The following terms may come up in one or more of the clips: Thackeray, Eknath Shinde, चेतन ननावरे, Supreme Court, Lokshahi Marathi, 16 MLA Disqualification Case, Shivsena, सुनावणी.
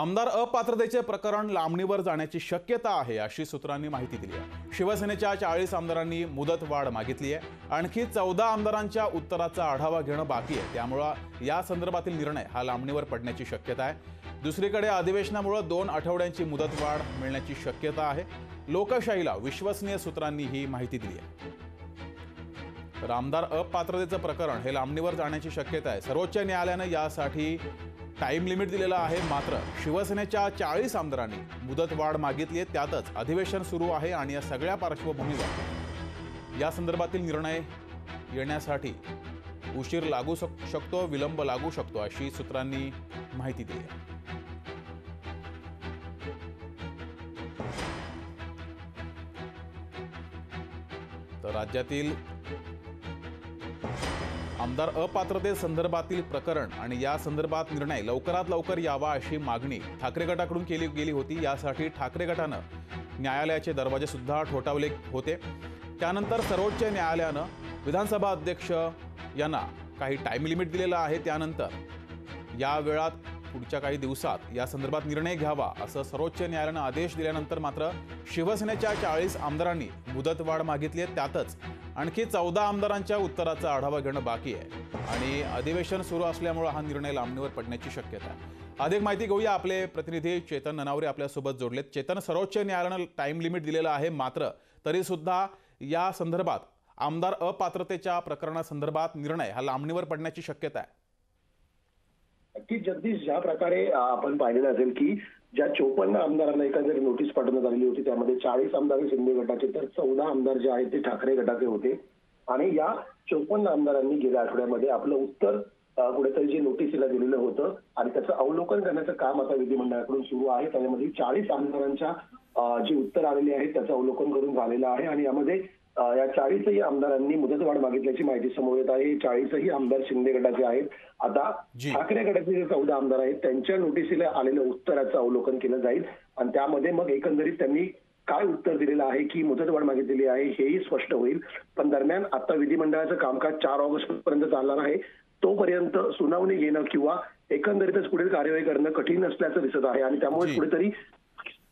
आमदार अपात्रतेचे प्रकरण लांबणीवर जाण्याची शक्यता आहे अशी सूत्रांनी माहिती दिली आहे। शिवसेनेच्या 40 आमदारांनी मुदतवाढ मागितली आहे। आणखी 14 आमदारांच्या उत्तराचा आढावा घेणं बाकी आहे, त्यामुळे या संदर्भातील निर्णय हा लांबणीवर पडण्याची शक्यता आहे। दुसरीकडे अधिवेशनामुळे 2 आठवड्यांची मुदतवाढ मिळण्याची शक्यता आहे। लोकशाहीला विश्वसनीय सूत्रांनी ही माहिती दिली आहे। तर आमदार अपात्रतेचे प्रकरण हे लांबणीवर जाण्याची शक्यता आहे। सर्वोच्च न्यायालयाने यासाठी टाइम लिमिट दिलेला आहे, मात्र शिवसेनेच्या 40 आमदारांनी मुदतवाढ मागितली आहे। त्यातच अधिवेशन सुरू आहे आणि या सगळ्या पार्श्वभूमीवर या संदर्भातील निर्णय येण्यासाठी उशीर लागू शकतो, विलंब लागू शकतो अशी सूत्रांनी माहिती दिली आहे। तर राज्यातील आमदार अपात्रते संदर्भातील प्रकरण आणि या संदर्भात निर्णय लवकरात लवकर यावा अशी मागणी ठाकरे गटाकडून केली गेली होती। यासाठी ठाकरे गटानं न्यायालयाचे दरवाजे सुद्धा ठोठावले होते। त्यानंतर सर्वोच्च न्यायालयानं विधानसभा अध्यक्ष यांना काही टाइम लिमिट दिलेला आहे। त्यानंतर या वेळात पुढच्या काही दिवसात या संदर्भात निर्णय घ्यावा असं सर्वोच्च न्यायालयानं आदेश दिल्यानंतर मात्र शिवसेनेच्या 40 आमदारांनी मुदतवाढ मागितली आहे। त्यातच आणखी 14 आमदारांच्या उत्तराचा आढावा घेणं बाकी आहे आणि अधिवेशन सुरू असल्यामुळे हा निर्णय लांबणीवर पडण्याची शक्यता आहे। अधिक माहिती घेऊया, आपले प्रतिनिधी चेतन ननावरे आपल्यासोबत जोडलेत। चेतन, सर्वोच्च न्यायालयानं टाइम लिमिट दिलेला आहे, मात्र तरी सुद्धा या संदर्भात आमदार अपात्रतेच्या प्रकरणासंदर्भात निर्णय हा लांबणीवर पडण्याची शक्यता आहे। नक्की जगदीश, ज्या प्रकारे आपण पाहिलेलं असेल की ज्या 54 आमदारांना एखादी नोटीस पाठवण्यात आलेली होती त्यामध्ये 40 आमदार हे शिंदे गटाचे तर 14 आमदार जे आहेत ते ठाकरे गटाचे होते आणि या 54 आमदारांनी गेल्या आठवड्यामध्ये आपलं उत्तर कुठेतरी जे नोटीसीला दिलेलं होतं आणि त्याचं अवलोकन करण्याचं काम आता विधिमंडळाकडून सुरू आहे। त्यामध्ये 40 आमदारांच्या जी उत्तर आलेली आहेत त्याचं अवलोकन करून झालेलं आहे आणि यामध्ये या 40ही आमदारांनी मुदतवाढ मागितल्याची माहिती समोर येत आहे। 40ही आमदार शिंदे गटाचे आहेत। आता ठाकरे गटाचे जे 14 आमदार आहेत त्यांच्या नोटिसीला आलेल्या उत्तराचं अवलोकन केलं जाईल आणि त्यामध्ये मग एकंदरीत त्यांनी काय उत्तर दिलेलं आहे की मुदतवाढ मागितलेली आहे हेही स्पष्ट होईल। पण दरम्यान आता विधिमंडळाचं कामकाज 4 ऑगस्ट पर्यंत चालणार आहे, तोपर्यंत सुनावणी घेणं किंवा एकंदरीतच पुढील कार्यवाही करणं कठीण असल्याचं दिसत आहे आणि त्यामुळे कुठेतरी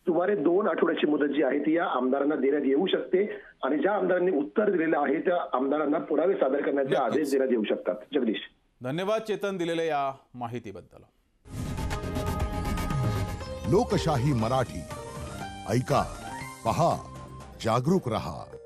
सुमारे 2 आठवड्याची मुदत जी आहे ती या आमदारांना देण्यात येऊ शकते आणि ज्या आमदारांनी उत्तर दिलेलं आहे त्या आमदारांना पुरावे सादर करण्याचे आदेश देण्यात येऊ शकतात। जगदीश, धन्यवाद चेतन दिलेल्या या माहितीबद्दल। लोकशाही मराठी ऐका, पहा, जागरूक रहा।